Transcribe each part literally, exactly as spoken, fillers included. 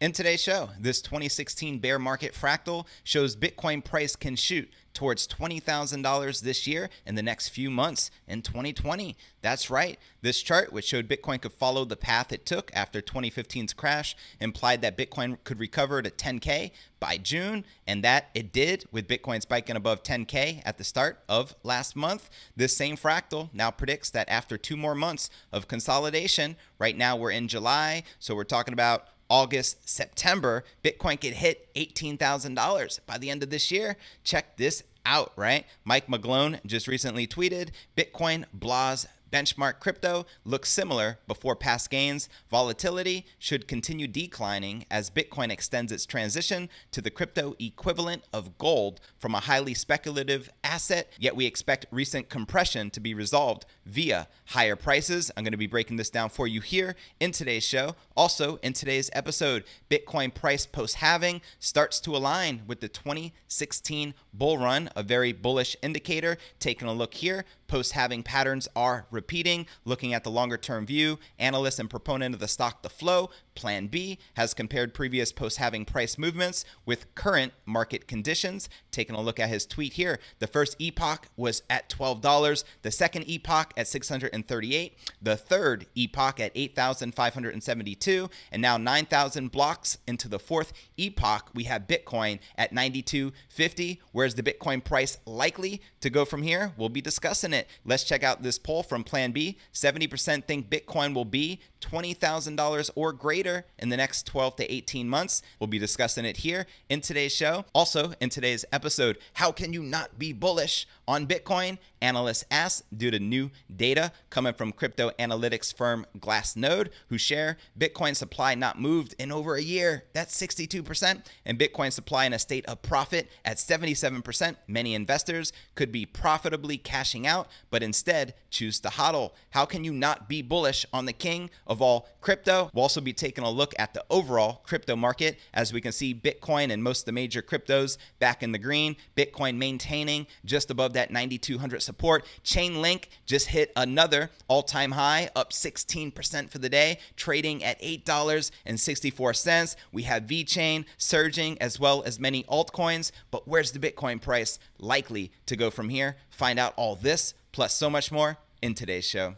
In today's show, this twenty sixteen bear market fractal shows Bitcoin price can shoot towards twenty thousand dollars this year in the next few months in twenty twenty. That's right. This chart, which showed Bitcoin could follow the path it took after twenty fifteen's crash, implied that Bitcoin could recover to ten K by June, and that it did, with Bitcoin spiking above ten K at the start of last month. This same fractal now predicts that after two more months of consolidation, right now we're in July, so we're talking about August, September, Bitcoin could hit eighteen thousand dollars by the end of this year. Check this out, right? Mike McGlone just recently tweeted, Bitcoin blahs benchmark crypto looks similar before past gains. Volatility should continue declining as Bitcoin extends its transition to the crypto equivalent of gold from a highly speculative asset, yet we expect recent compression to be resolved via higher prices. I'm going to be breaking this down for you here in today's show. Also, in today's episode, Bitcoin price post-halving starts to align with the twenty sixteen bull run, a very bullish indicator. Taking a look here, post-halving patterns are repeating. Looking at the longer-term view, analyst and proponent of the stock, The Flow, Plan B, has compared previous post-halving price movements with current market conditions. Taking a look at his tweet here, the first epoch was at twelve dollars, the second epoch at six hundred thirty-eight dollars, the third epoch at eight thousand five hundred seventy-two dollars, and now nine thousand blocks into the fourth epoch, we have Bitcoin at ninety-two fifty. Where's the Bitcoin price likely to go from here? We'll be discussing it. Let's check out this poll from Plan B. seventy percent think Bitcoin will be twenty thousand dollars or greater in the next twelve to eighteen months. We'll be discussing it here in today's show. Also, in today's episode, how can you not be bullish on Bitcoin? Analysts asked due to new data coming from crypto analytics firm Glassnode, who share Bitcoin supply not moved in over a year. That's sixty-two percent. And Bitcoin supply in a state of profit at seventy-seven percent. Many investors could be profitably cashing out, but instead choose to hodl. How can you not be bullish on the king of all crypto? We'll also be taking a look at the overall crypto market. As we can see, Bitcoin and most of the major cryptos back in the green. Bitcoin maintaining just above that ninety-two hundred support. Chainlink just hit another all-time high, up sixteen percent for the day, trading at eight dollars and sixty-four cents. We have VeChain surging as well as many altcoins, but where's the Bitcoin price likely to go from here? Find out all this plus so much more in today's show.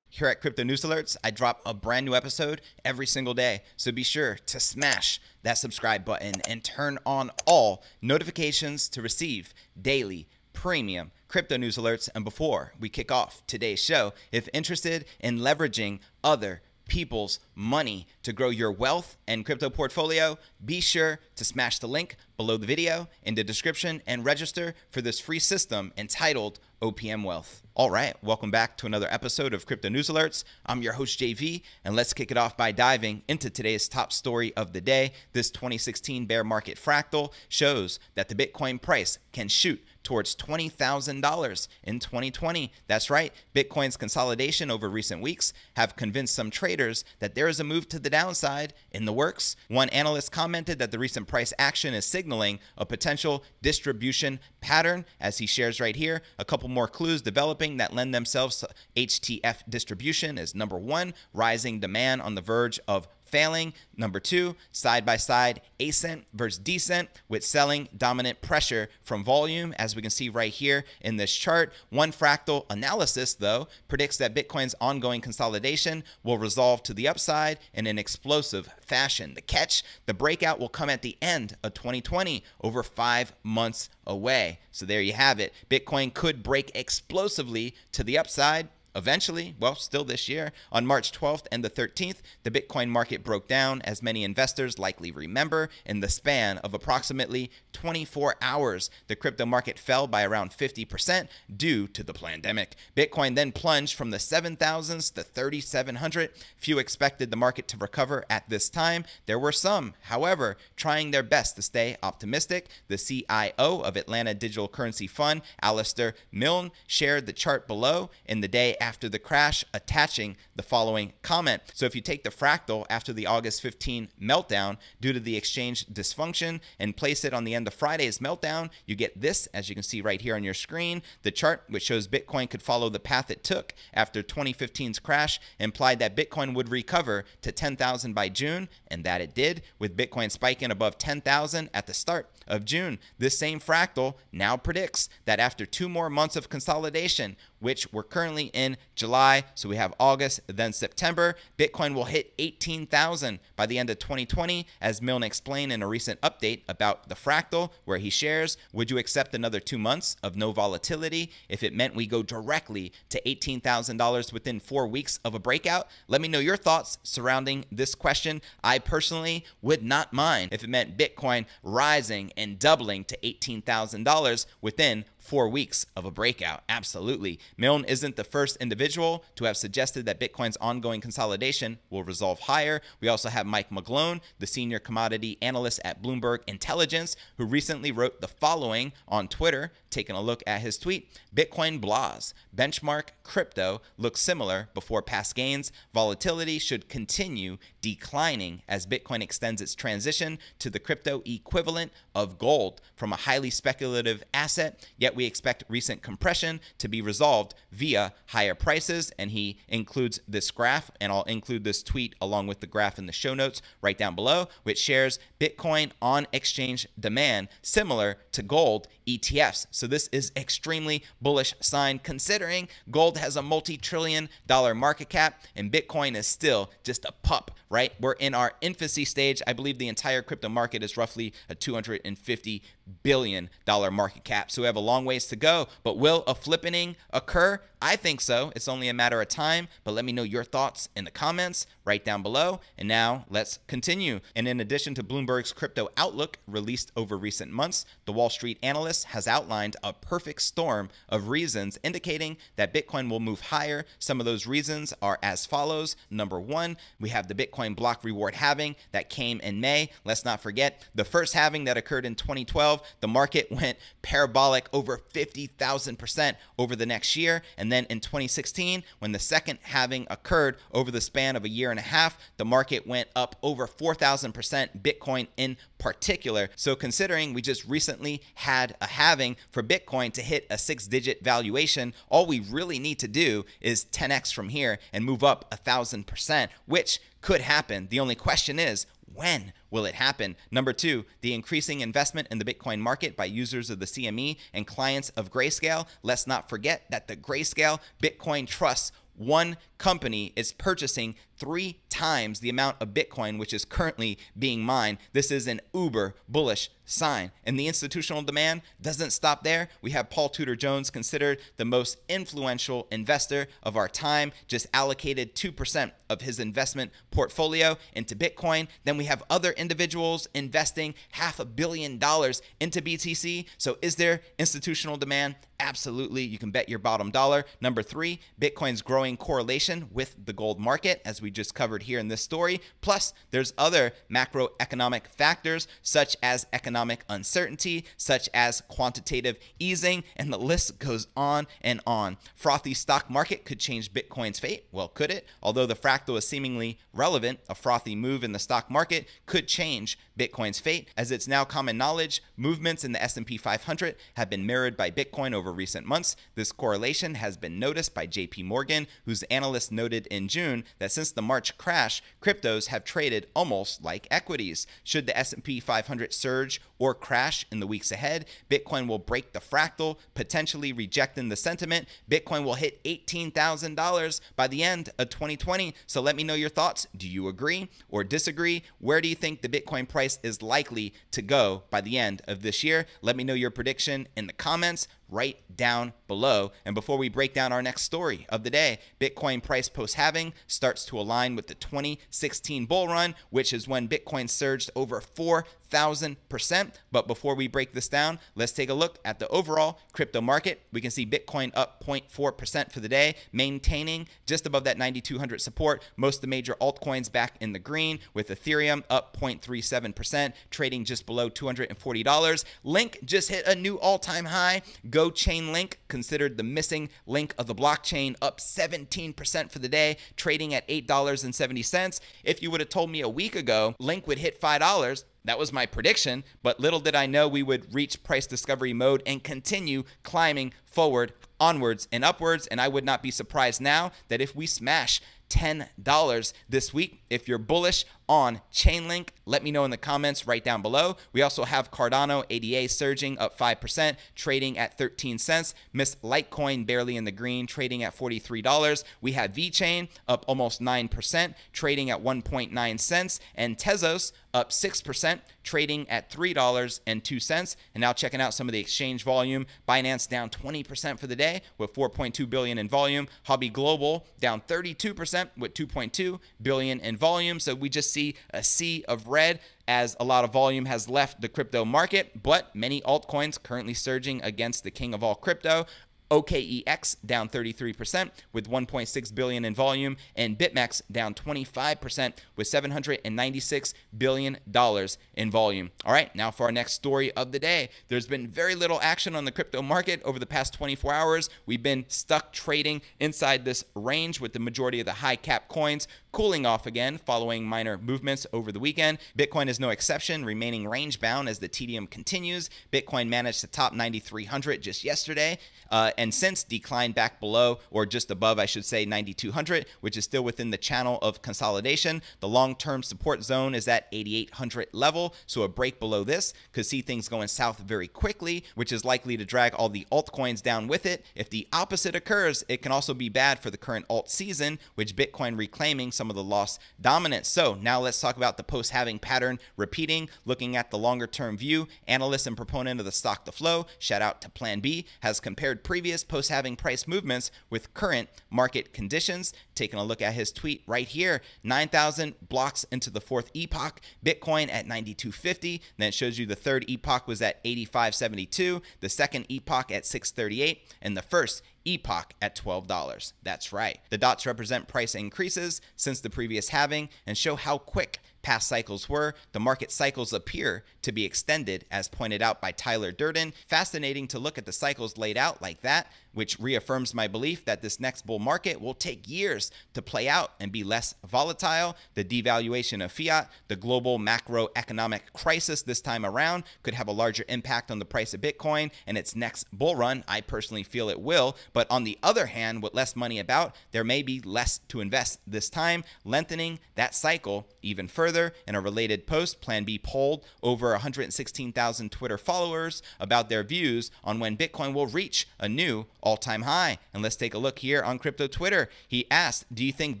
Here at Crypto News Alerts, I drop a brand new episode every single day, so be sure to smash that subscribe button and turn on all notifications to receive daily premium crypto news alerts. And before we kick off today's show, if interested in leveraging other people's money to grow your wealth and crypto portfolio, be sure to smash the link below the video in the description and register for this free system entitled O P M Wealth. All right, welcome back to another episode of Crypto News Alerts. I'm your host, J V, and let's kick it off by diving into today's top story of the day. This twenty sixteen bear market fractal shows that the Bitcoin price can shoot towards twenty thousand dollars in twenty twenty. That's right. Bitcoin's consolidation over recent weeks have convinced some traders that there is a move to the downside in the works. One analyst commented that the recent price action is signaling a potential distribution pattern, as he shares right here. A couple more clues developing that lend themselves to H T F distribution is number one, rising demand on the verge of failing. Number two, side-by-side ascent versus descent with selling dominant pressure from volume, as we can see right here in this chart. One fractal analysis, though, predicts that Bitcoin's ongoing consolidation will resolve to the upside in an explosive fashion. The catch, the breakout will come at the end of twenty twenty, over five months away. So there you have it. Bitcoin could break explosively to the upside eventually, well, still this year. On March twelfth and the thirteenth, the Bitcoin market broke down, as many investors likely remember. In the span of approximately twenty-four hours, the crypto market fell by around fifty percent due to the pandemic. Bitcoin then plunged from the seven thousands to thirty-seven hundred. Few expected the market to recover at this time. There were some, however, trying their best to stay optimistic. The C I O of Altana Digital Currency Fund, Alistair Milne, shared the chart below. In the day after the crash attaching the following comment. So if you take the fractal after the August fifteenth meltdown due to the exchange dysfunction and place it on the end of Friday's meltdown, you get this, as you can see right here on your screen. The chart, which shows Bitcoin could follow the path it took after twenty fifteen's crash, implied that Bitcoin would recover to ten thousand by June, and that it did, with Bitcoin spiking above ten thousand at the start of June. This same fractal now predicts that after two more months of consolidation, which we're currently in July, so we have August, then September, Bitcoin will hit eighteen thousand by the end of twenty twenty, as Milne explained in a recent update about the fractal, where he shares, would you accept another two months of no volatility if it meant we go directly to eighteen thousand dollars within four weeks of a breakout? Let me know your thoughts surrounding this question. I personally would not mind if it meant Bitcoin rising and doubling to eighteen thousand dollars within four weeks of a breakout. Absolutely. Milne isn't the first individual to have suggested that Bitcoin's ongoing consolidation will resolve higher. We also have Mike McGlone, the senior commodity analyst at Bloomberg Intelligence, who recently wrote the following on Twitter, taking a look at his tweet. Bitcoin blahs. Benchmark crypto looks similar before past gains. Volatility should continue declining as Bitcoin extends its transition to the crypto equivalent of gold from a highly speculative asset, yet we expect recent compression to be resolved via higher prices. And he includes this graph, and I'll include this tweet along with the graph in the show notes right down below, which shares Bitcoin on exchange demand similar to gold E T Fs. So this is extremely bullish sign, considering gold has a multi-trillion dollar market cap and Bitcoin is still just a pup, right? We're in our infancy stage. I believe the entire crypto market is roughly a two hundred fifty billion dollar market cap. So we have a long ways to go, but will a flippening occur? I think so. It's only a matter of time, but let me know your thoughts in the comments right down below. And now let's continue. And in addition to Bloomberg's crypto outlook released over recent months, the Wall Street analyst has outlined a perfect storm of reasons indicating that Bitcoin will move higher. Some of those reasons are as follows. Number one, we have the Bitcoin block reward halving that came in May. Let's not forget the first halving that occurred in twenty twelve. The market went parabolic over fifty thousand percent over the next year. And And then in twenty sixteen, when the second halving occurred over the span of a year and a half, the market went up over four thousand percent, Bitcoin in particular. So considering we just recently had a halving for Bitcoin to hit a six-digit valuation, all we really need to do is ten X from here and move up one thousand percent, which could happen. The only question is, when will it happen? Number two, the increasing investment in the Bitcoin market by users of the C M E and clients of Grayscale. Let's not forget that the Grayscale Bitcoin Trust, one company, is purchasing three times the amount of Bitcoin which is currently being mined. This is an uber bullish sign. And the institutional demand doesn't stop there. We have Paul Tudor Jones, considered the most influential investor of our time, just allocated two percent of his investment portfolio into Bitcoin. Then we have other individuals investing half a billion dollars into B T C. So is there institutional demand? Absolutely. You can bet your bottom dollar. Number three, Bitcoin's growing correlation with the gold market, as we just covered here in this story. Plus, there's other macroeconomic factors such as economic uncertainty, such as quantitative easing, and the list goes on and on. Frothy stock market could change Bitcoin's fate. Well, could it? Although the fractal is seemingly relevant, a frothy move in the stock market could change Bitcoin's fate. As it's now common knowledge, movements in the S and P five hundred have been mirrored by Bitcoin over recent months. This correlation has been noticed by J P Morgan, whose analyst noted in June that since the March crash, cryptos have traded almost like equities. Should the S and P five hundred surge or crash in the weeks ahead, Bitcoin will break the fractal, potentially rejecting the sentiment. Bitcoin will hit eighteen thousand dollars by the end of twenty twenty. So let me know your thoughts. Do you agree or disagree? Where do you think the Bitcoin price is likely to go by the end of this year? Let me know your prediction in the comments right down below. And before we break down our next story of the day, Bitcoin price post-halving starts to align with the twenty sixteen bull run, which is when Bitcoin surged over four thousand percent. one thousand percent. But before we break this down, let's take a look at the overall crypto market. We can see Bitcoin up zero point four percent for the day, maintaining just above that ninety-two hundred support. Most of the major altcoins back in the green, with Ethereum up zero point three seven percent, trading just below two hundred forty dollars. Link just hit a new all-time high. Go Chainlink, considered the missing link of the blockchain, up seventeen percent for the day, trading at eight dollars and seventy cents. If you would have told me a week ago Link would hit five dollars, that was my prediction, but little did I know we would reach price discovery mode and continue climbing forward, onwards, and upwards. And I would not be surprised now that if we smash ten dollars this week. If you're bullish on Chainlink, let me know in the comments right down below. We also have Cardano A D A surging up five percent, trading at thirteen cents. Miss Litecoin barely in the green, trading at forty-three dollars. We have VeChain up almost nine percent, trading at one point nine cents. And Tezos up six percent, trading at three dollars and two cents. And now checking out some of the exchange volume. Binance down twenty percent for the day with four point two billion dollars in volume. Huobi Global down thirty-two percent with two point two billion dollars in volume. So we just see a sea of red as a lot of volume has left the crypto market, but many altcoins currently surging against the king of all crypto. O K E X down thirty-three percent with one point six billion dollars in volume, and BitMEX down twenty-five percent with seven hundred ninety-six billion dollars in volume. All right, now for our next story of the day. There's been very little action on the crypto market over the past twenty-four hours. We've been stuck trading inside this range, with the majority of the high cap coins cooling off again following minor movements over the weekend. Bitcoin is no exception, remaining range bound as the tedium continues. Bitcoin managed to top ninety-three hundred just yesterday, uh, and since declined back below, or just above, I should say, ninety-two hundred, which is still within the channel of consolidation. The long-term support zone is at eighty-eight hundred level, so a break below this could see things going south very quickly, which is likely to drag all the altcoins down with it. If the opposite occurs, it can also be bad for the current alt season, which Bitcoin reclaiming some of the lost dominance. So now let's talk about the post-halving pattern repeating. Looking at the longer-term view, analyst and proponent of the stock to flow, shout out to Plan B, has compared previous post-halving price movements with current market conditions. Taking a look at his tweet right here, nine thousand blocks into the fourth epoch, Bitcoin at ninety-two fifty. Then it shows you the third epoch was at eighty-five seventy-two, the second epoch at six thirty-eight, and the first epoch at twelve dollars. That's right. The dots represent price increases since the previous halving and show how quick past cycles were. The market cycles appear to be extended, as pointed out by Tyler Durden. Fascinating to look at the cycles laid out like that, which reaffirms my belief that this next bull market will take years to play out and be less volatile. The devaluation of fiat, the global macroeconomic crisis this time around, could have a larger impact on the price of Bitcoin and its next bull run. I personally feel it will, but on the other hand, with less money about, there may be less to invest this time, lengthening that cycle even further. Further, in a related post, Plan B polled over one hundred sixteen thousand Twitter followers about their views on when Bitcoin will reach a new all-time high. And let's take a look here on crypto Twitter. He asked, do you think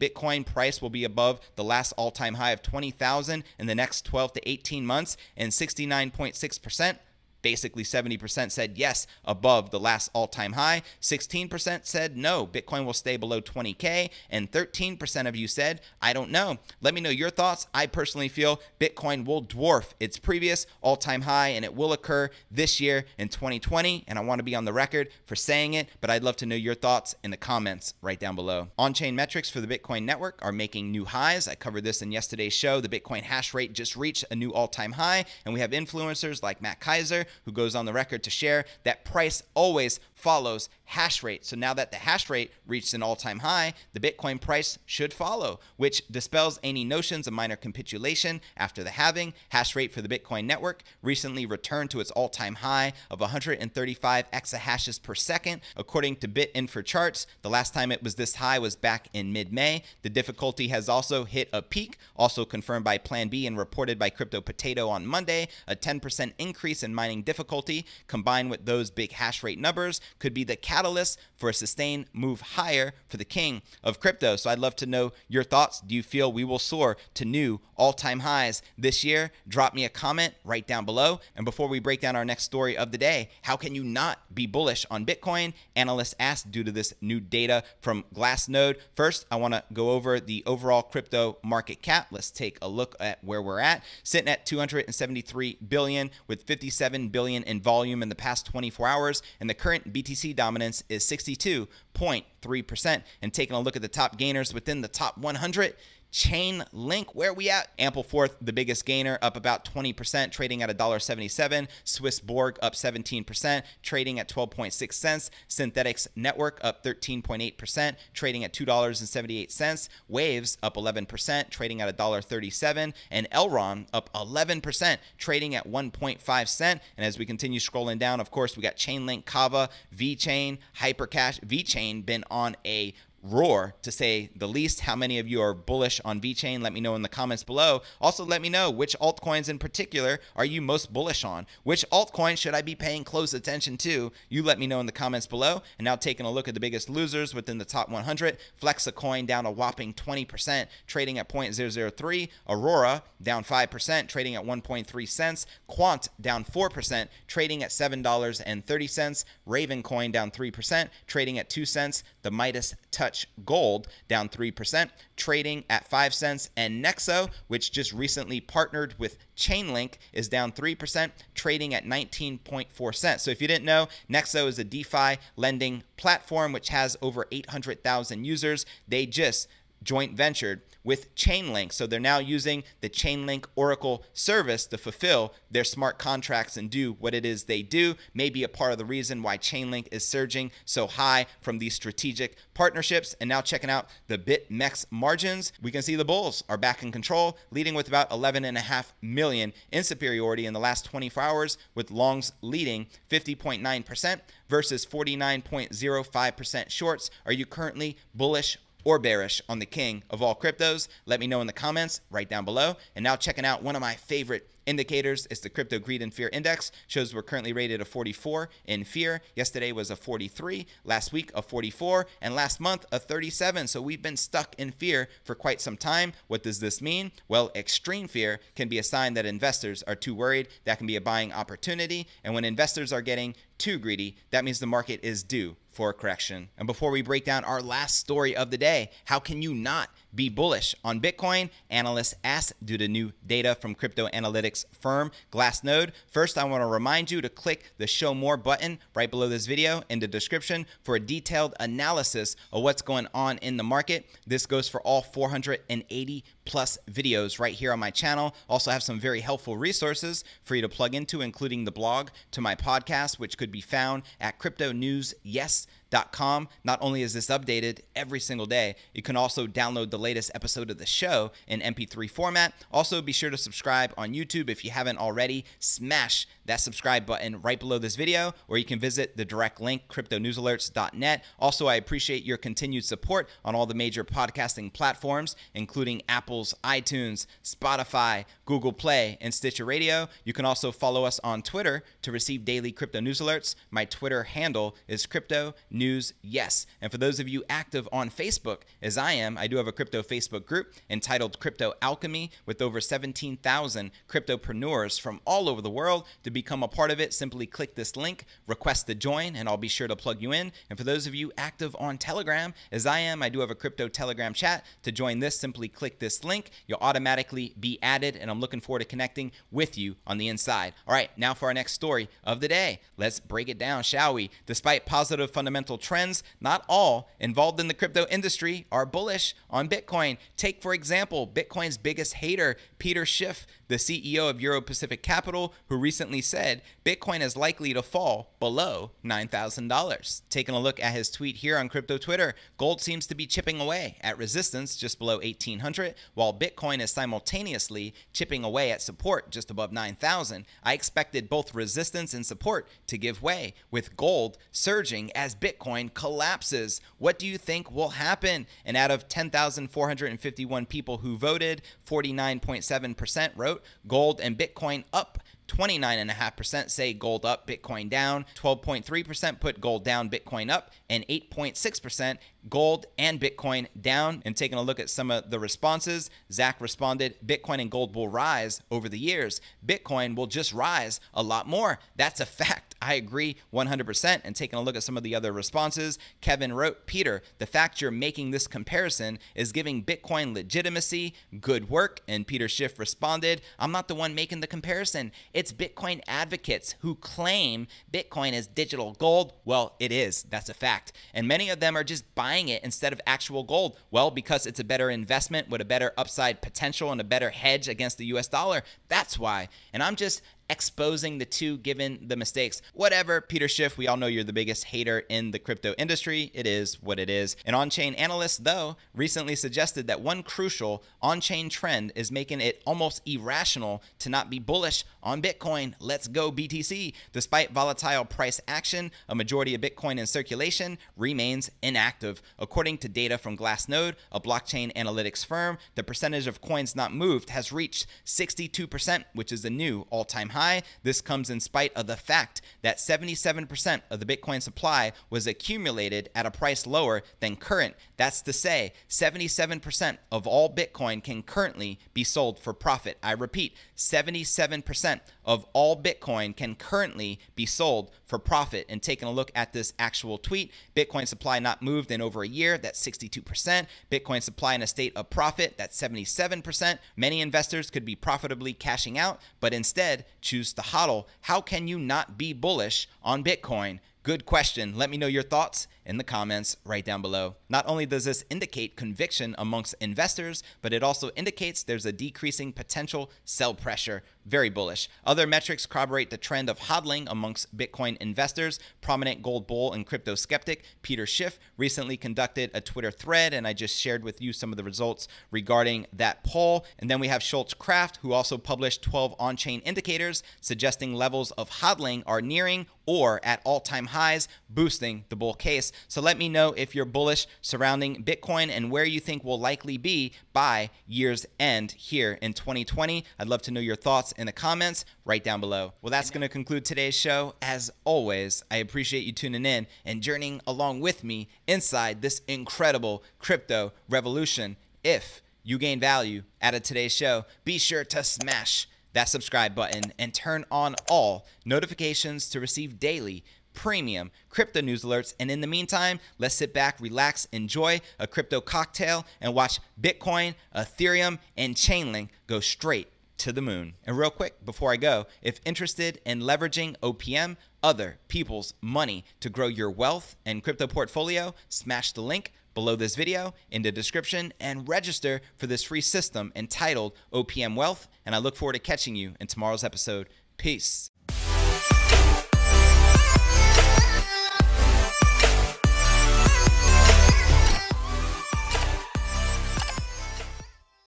Bitcoin price will be above the last all-time high of twenty thousand in the next twelve to eighteen months? And sixty-nine point six percent, basically seventy percent, said yes, above the last all-time high. sixteen percent said no, Bitcoin will stay below twenty K. And thirteen percent of you said, I don't know. Let me know your thoughts. I personally feel Bitcoin will dwarf its previous all-time high, and it will occur this year in twenty twenty. And I want to be on the record for saying it, but I'd love to know your thoughts in the comments right down below. On-chain metrics for the Bitcoin network are making new highs. I covered this in yesterday's show. The Bitcoin hash rate just reached a new all-time high, and we have influencers like Matt Kaiser, who goes on the record to share that price always follows hash rate. So now that the hash rate reached an all-time high, the Bitcoin price should follow, which dispels any notions of minor capitulation after the halving. Hash rate for the Bitcoin network recently returned to its all-time high of one hundred thirty-five exahashes per second. According to BitInfoCharts, the last time it was this high was back in mid-May. The difficulty has also hit a peak, also confirmed by Plan B and reported by Crypto Potato on Monday. A ten percent increase in mining difficulty combined with those big hash rate numbers could be the catalyst catalyst for a sustained move higher for the king of crypto. So I'd love to know your thoughts. Do you feel we will soar to new all-time highs this year? Drop me a comment right down below. And before we break down our next story of the day, how can you not be bullish on Bitcoin? Analysts asked due to this new data from Glassnode. First, I want to go over the overall crypto market cap. Let's take a look at where we're at. Sitting at two hundred seventy-three billion dollars with fifty-seven billion dollars in volume in the past twenty-four hours. And the current B T C dominance is sixty-two point three percent. And taking a look at the top gainers within the top one hundred, Chainlink, where we at? Ampleforth, the biggest gainer, up about twenty percent, trading at one dollar and seventy-seven cents. Swiss Borg up seventeen percent, trading at twelve point six cents. Synthetics Network up thirteen point eight percent, trading at two dollars and seventy-eight cents. Waves up eleven percent, trading at one dollar and thirty-seven cents. And Elrond up eleven percent, trading at one point five cents. And as we continue scrolling down, of course, we got Chainlink, Kava, VeChain, Hypercash. VeChain been on a roar, to say the least. How many of you are bullish on VeChain? Let me know in the comments below. Also, let me know which altcoins in particular are you most bullish on? Which altcoin should I be paying close attention to? You let me know in the comments below. And now taking a look at the biggest losers within the top one hundred, Flexicoin down a whopping twenty percent, trading at zero point zero zero three. Aurora down five percent, trading at one point three cents. Quant down four percent, trading at seven dollars and thirty cents. Ravencoin down three percent, trading at two cents. The Midas Touch Gold down three percent, trading at five cents. And Nexo, which just recently partnered with Chainlink, is down three percent, trading at nineteen point four cents. So if you didn't know, Nexo is a DeFi lending platform which has over eight hundred thousand users. They just joint ventured with Chainlink. So they're now using the Chainlink Oracle service to fulfill their smart contracts and do what it is they do. Maybe a part of the reason why Chainlink is surging so high from these strategic partnerships. And now checking out the BitMEX margins, we can see the bulls are back in control, leading with about eleven and a half million in superiority in the last twenty-four hours, with longs leading fifty point nine percent versus forty-nine point zero five percent shorts. Are you currently bullish or bearish on the king of all cryptos? Let me know in the comments right down below. And now checking out one of my favorite indicators is the Crypto Greed and Fear Index. Shows we're currently rated a forty-four in fear. Yesterday was a forty-three, last week a forty-four, and last month a thirty-seven. So we've been stuck in fear for quite some time. What does this mean? Well, extreme fear can be a sign that investors are too worried. That can be a buying opportunity. And when investors are getting too greedy, that means the market is due for a correction. And before we break down our last story of the day, how can you not be bullish on Bitcoin? Analysts asked due to new data from crypto analytics firm Glassnode. First, I want to remind you to click the show more button right below this video in the description for a detailed analysis of what's going on in the market. This goes for all four hundred eighty plus videos right here on my channel. Also have some very helpful resources for you to plug into, including the blog to my podcast, which could be found at crypto news yes dot com. Not only is this updated every single day, you can also download the latest episode of the show in M P three format. Also, be sure to subscribe on YouTube if you haven't already. Smash that subscribe button right below this video, or you can visit the direct link, crypto news alerts dot net. Also, I appreciate your continued support on all the major podcasting platforms, including Apple's iTunes, Spotify, Google Play, and Stitcher Radio. You can also follow us on Twitter to receive daily crypto news alerts. My Twitter handle is Crypto News Yes. And for those of you active on Facebook, as I am, I do have a crypto Facebook group entitled Crypto Alchemy with over seventeen thousand cryptopreneurs from all over the world. To become a part of it, simply click this link, request to join, and I'll be sure to plug you in. And for those of you active on Telegram, as I am, I do have a crypto Telegram chat. To join this, simply click this link. You'll automatically be added, and I'm looking forward to connecting with you on the inside. All right, now for our next story of the day. Let's break it down, shall we? Despite positive fundamental trends, not all involved in the crypto industry are bullish on Bitcoin. Take, for example, Bitcoin's biggest hater, Peter Schiff, the C E O of Euro Pacific Capital, who recently said Bitcoin is likely to fall below nine thousand dollars. Taking a look at his tweet here on crypto Twitter, gold seems to be chipping away at resistance just below eighteen hundred, while Bitcoin is simultaneously chipping away at support just above nine thousand. I expected both resistance and support to give way, with gold surging as Bitcoin Bitcoin collapses. What do you think will happen? And out of ten thousand four hundred fifty-one people who voted, forty-nine point seven percent wrote gold and Bitcoin up twenty-nine point five percent say gold up, Bitcoin down, twelve point three percent put gold down, Bitcoin up, and eight point six percent gold and Bitcoin down. And taking a look at some of the responses, Zach responded, Bitcoin and gold will rise over the years. Bitcoin will just rise a lot more. That's a fact. I agree one hundred percent. And taking a look at some of the other responses, Kevin wrote, Peter, the fact you're making this comparison is giving Bitcoin legitimacy. Good work. And Peter Schiff responded, I'm not the one making the comparison. It's Bitcoin advocates who claim Bitcoin is digital gold. Well, it is. That's a fact. And many of them are just buying it instead of actual gold. Well, because it's a better investment with a better upside potential and a better hedge against the U S dollar. That's why. And I'm just exposing the two given the mistakes. Whatever, Peter Schiff, we all know you're the biggest hater in the crypto industry. It is what it is. An on-chain analyst, though, recently suggested that one crucial on-chain trend is making it almost irrational to not be bullish on Bitcoin. Let's go B T C. Despite volatile price action, a majority of Bitcoin in circulation remains inactive. According to data from Glassnode, a blockchain analytics firm, the percentage of coins not moved has reached sixty-two percent, which is a new all-time high. This comes in spite of the fact that seventy-seven percent of the Bitcoin supply was accumulated at a price lower than current. That's to say, seventy-seven percent of all Bitcoin can currently be sold for profit. I repeat, seventy-seven percent of all Bitcoin can currently be sold for profit. And taking a look at this actual tweet, Bitcoin supply not moved in over a year, that's sixty-two percent. Bitcoin supply in a state of profit, that's seventy-seven percent. Many investors could be profitably cashing out, but instead choose to hodl. How can you not be bullish on Bitcoin? Good question. Let me know your thoughts in the comments right down below. Not only does this indicate conviction amongst investors, but it also indicates there's a decreasing potential sell pressure. Very bullish. Other metrics corroborate the trend of hodling amongst Bitcoin investors. Prominent gold bull and crypto skeptic Peter Schiff recently conducted a Twitter thread, and I just shared with you some of the results regarding that poll. And then we have Schultz Kraft, who also published twelve on-chain indicators suggesting levels of hodling are nearing or at all-time highs, boosting the bull case. So let me know if you're bullish surrounding Bitcoin and where you think will likely be by year's end here in twenty twenty. I'd love to know your thoughts in the comments right down below. Well, that's going to conclude today's show. As always, I appreciate you tuning in and journeying along with me inside this incredible crypto revolution. If you gain value out of today's show, be sure to smash that subscribe button and turn on all notifications to receive daily premium crypto news alerts. And in the meantime, let's sit back, relax, enjoy a crypto cocktail, and watch Bitcoin, Ethereum, and Chainlink go straight to the moon. And real quick, before I go, if interested in leveraging O P M, other people's money, to grow your wealth and crypto portfolio, smash the link below this video in the description and register for this free system entitled O P M Wealth. And I look forward to catching you in tomorrow's episode. Peace.